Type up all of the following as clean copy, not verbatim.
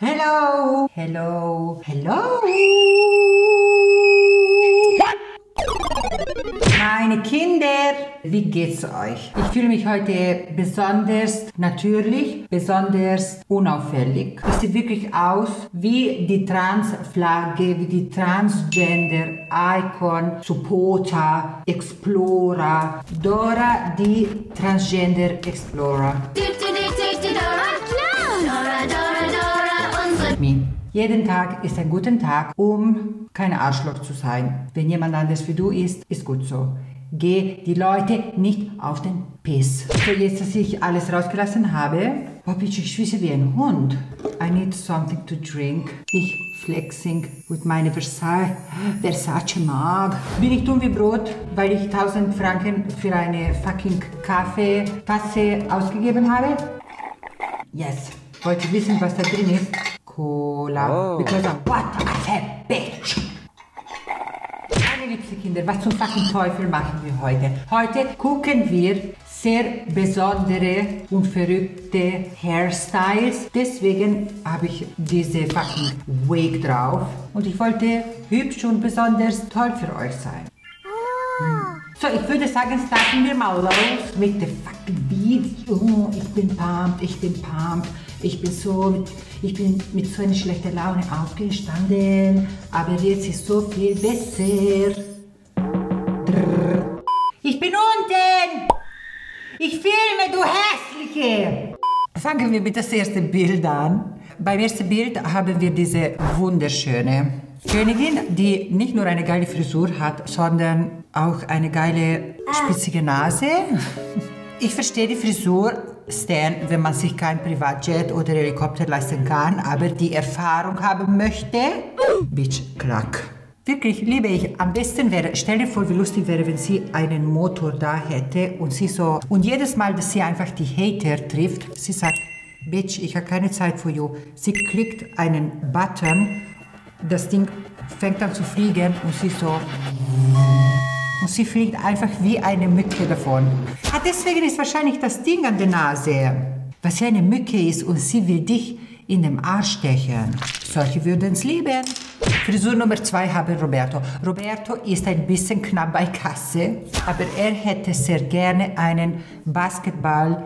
Hello, hello, hello. Meine Kinder, wie geht's euch? Ich fühle mich heute besonders natürlich, besonders unauffällig. Es sieht wirklich aus wie die Transflagge, wie die Transgender, Icon, Supporter, Explorer, Dora, die Transgender Explorer. Jeden Tag ist ein guter Tag, um kein Arschloch zu sein. Wenn jemand anders wie du ist, ist gut so. Geh die Leute nicht auf den Piss. So, jetzt, dass ich alles rausgelassen habe. Oh, bitch, ich schwitze wie ein Hund. I need something to drink. Ich flexing mit meiner Versace-Mag. Bin ich dumm wie Brot, weil ich 1000 Franken für eine fucking Kaffeetasse ausgegeben habe? Yes. Wollt ihr wissen, was da drin ist? Cola. Oh. Because I'm what a fat bitch. Meine liebsten Kinder, was zum fucking Teufel machen wir heute? Heute gucken wir sehr besondere und verrückte Hairstyles. Deswegen habe ich diese fucking Wig drauf. Und ich wollte hübsch und besonders toll für euch sein. So, ich würde sagen, starten wir mal los mit der fucking Beats. Oh, ich bin pumped, ich bin pumped. Ich bin mit so einer schlechten Laune aufgestanden, aber jetzt ist so viel besser. Drrr. Ich bin unten! Ich filme, du Hässliche! Fangen wir mit das erste Bild an. Beim ersten Bild haben wir diese wunderschöne Königin, die nicht nur eine geile Frisur hat, sondern auch eine geile spitzige Nase. Ich verstehe die Frisur, Stan, wenn man sich kein Privatjet oder Helikopter leisten kann, aber die Erfahrung haben möchte, bitch, crack. Wirklich, liebe ich, am besten wäre, stell dir vor, wie lustig wäre, wenn sie einen Motor da hätte und sie so, und jedes Mal, dass sie einfach die Hater trifft, sie sagt, bitch, ich habe keine Zeit für you. Sie klickt einen Button, das Ding fängt an zu fliegen und sie so... Und sie fliegt einfach wie eine Mücke davon. Ah, deswegen ist wahrscheinlich das Ding an der Nase. Was ja eine Mücke ist und sie will dich in den Arsch stechen. Solche würden es lieben. Frisur Nummer 2 habe Roberto. Roberto ist ein bisschen knapp bei Kasse, aber er hätte sehr gerne einen Basketballplatz.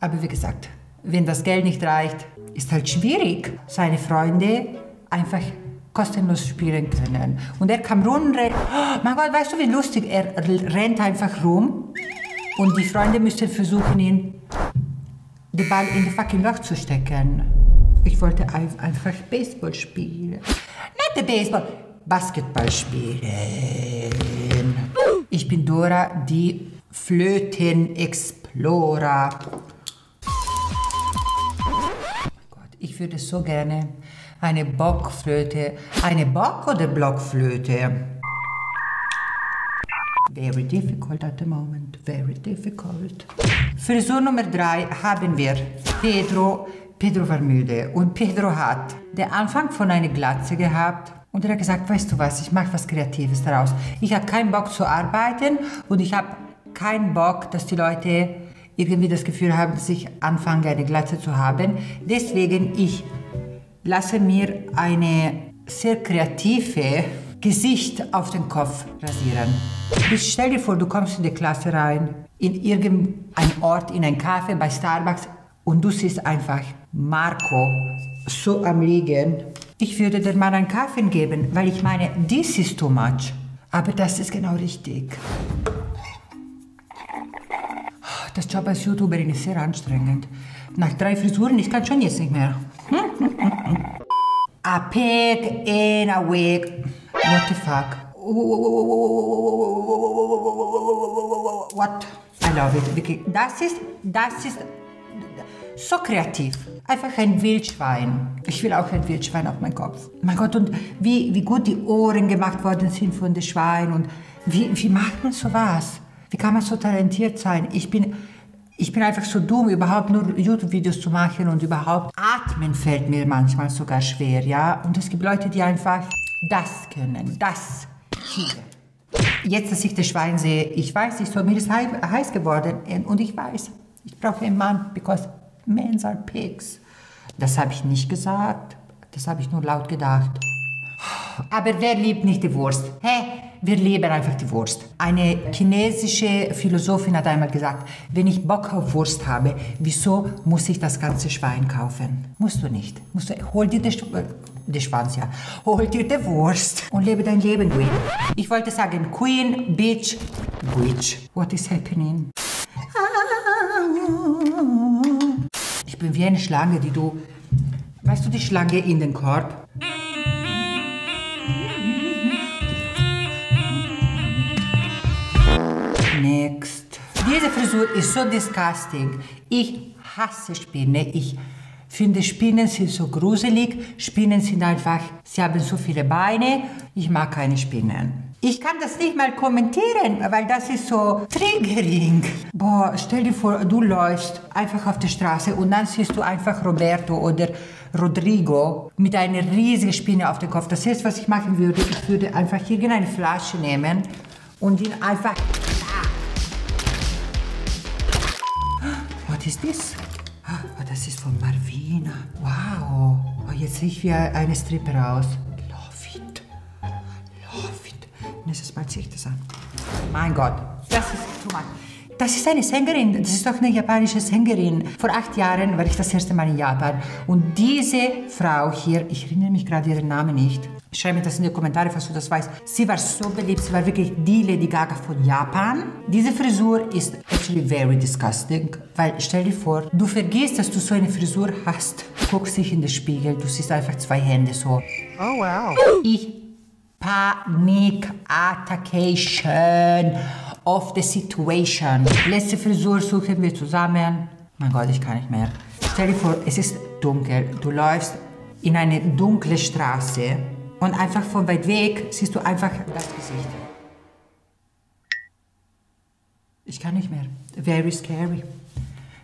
Aber wie gesagt, wenn das Geld nicht reicht, ist halt schwierig, seine Freunde einfach kostenlos spielen können. Und er kam rumrennen. Oh mein Gott, weißt du, wie lustig? Er rennt einfach rum und die Freunde müssen versuchen, ihn den Ball in das fucking Loch zu stecken. Ich wollte einfach Baseball spielen. Nicht Baseball, Basketball spielen. Ich bin Dora, die Flöten-Explorer. Oh Gott, ich würde so gerne... eine Bockflöte. Eine Bock- oder Blockflöte? Very difficult at the moment. Very difficult. Frisur Nummer 3 haben wir Pedro. Pedro war müde und Pedro hat den Anfang von einer Glatze gehabt und er hat gesagt, weißt du was, ich mache was Kreatives daraus. Ich habe keinen Bock zu arbeiten und ich habe keinen Bock, dass die Leute irgendwie das Gefühl haben, dass ich anfange, eine Glatze zu haben. Deswegen ich lasse mir eine sehr kreative Gesicht auf den Kopf rasieren. Ich stell dir vor, du kommst in die Klasse rein, in irgendein Ort, in ein Kaffee, bei Starbucks und du siehst einfach Marco so am Liegen. Ich würde dem Mann einen Kaffee geben, weil ich meine, this is too much. Aber das ist genau richtig. Das Job als YouTuberin ist sehr anstrengend. Nach 3 Frisuren, ich kann schon jetzt nicht mehr. A pig in a wig. What the fuck? What? I love it. Wirklich. Das ist so kreativ. Einfach ein Wildschwein. Ich will auch ein Wildschwein auf meinen Kopf. Mein Gott, und wie gut die Ohren gemacht worden sind von dem Schwein. Und wie macht man sowas? Wie kann man so talentiert sein? Ich bin einfach so dumm, überhaupt nur YouTube-Videos zu machen und überhaupt atmen fällt mir manchmal sogar schwer, ja? Und es gibt Leute, die einfach das können, das hier. Jetzt, dass ich das Schwein sehe, ich weiß, mir ist heiß geworden und ich weiß, ich brauche einen Mann, because men are pigs. Das habe ich nicht gesagt, das habe ich nur laut gedacht. Aber wer liebt nicht die Wurst? Hä? Wir lieben einfach die Wurst. Eine chinesische Philosophin hat einmal gesagt, wenn ich Bock auf Wurst habe, wieso muss ich das ganze Schwein kaufen? Musst du nicht. Musst du, hol dir den Schwanz, ja. Hol dir die Wurst und lebe dein Leben, Queen. Ich wollte sagen, Queen, Bitch, Witch. What is happening? Ich bin wie eine Schlange, die du... Weißt du, die Schlange in den Korb? Next. Diese Frisur ist so disgusting. Ich hasse Spinnen. Ich finde, Spinnen sind so gruselig. Spinnen sind einfach, sie haben so viele Beine. Ich mag keine Spinnen. Ich kann das nicht mal kommentieren, weil das ist so triggering. Boah, stell dir vor, du läufst einfach auf der Straße und dann siehst du einfach Roberto oder Rodrigo mit einer riesigen Spinne auf dem Kopf. Das heißt, was ich machen würde, ich würde einfach irgendeine Flasche nehmen und ihn einfach... Was ist das? Oh, das ist von Marvina. Wow. Oh, jetzt sehe ich wie eine Stripper aus. Love it. Love it. Nächstes Mal ziehe ich das an. Mein Gott. Das ist zu much. Das ist eine Sängerin. Das ist doch eine japanische Sängerin. Vor 8 Jahren war ich das erste Mal in Japan. Und diese Frau hier, ich erinnere mich gerade ihren Namen nicht. Schreib mir das in die Kommentare, falls du das weißt. Sie war so beliebt, sie war wirklich die Lady Gaga von Japan. Diese Frisur ist actually very disgusting, weil stell dir vor, du vergisst, dass du so eine Frisur hast. Guckst dich in den Spiegel, du siehst einfach 2 Hände so. Oh wow. Ich Panik-Attackation of the situation. Letzte Frisur suchen wir zusammen. Mein Gott, ich kann nicht mehr. Stell dir vor, es ist dunkel, du läufst in eine dunkle Straße. Und einfach von weit weg siehst du einfach das Gesicht. Ich kann nicht mehr. Very scary.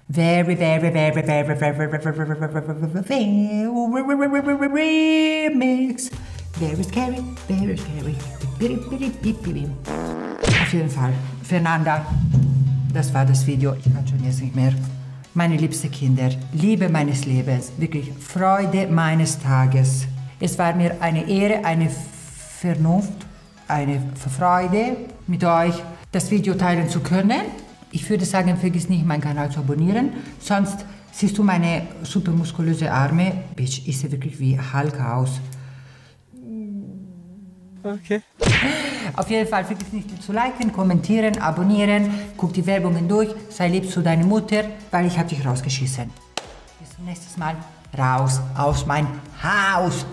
Very, very, very, very, very mix. Very scary, very scary. Auf jeden Fall. Fernanda, das war das Video. Ich kann schon jetzt nicht mehr. Meine liebsten Kinder, Liebe meines Lebens, wirklich Freude meines Tages. Es war mir eine Ehre, eine Vernunft, eine Freude, mit euch das Video teilen zu können. Ich würde sagen, vergiss nicht, meinen Kanal zu abonnieren. Sonst siehst du meine super muskulöse Arme. Bitch, ich sehe wirklich wie Hulk aus. Okay. Auf jeden Fall vergiss nicht zu liken, kommentieren, abonnieren. Guck die Werbungen durch. Sei lieb zu deiner Mutter, weil ich habe dich rausgeschissen. Bis zum nächsten Mal. Raus aus mein Haus.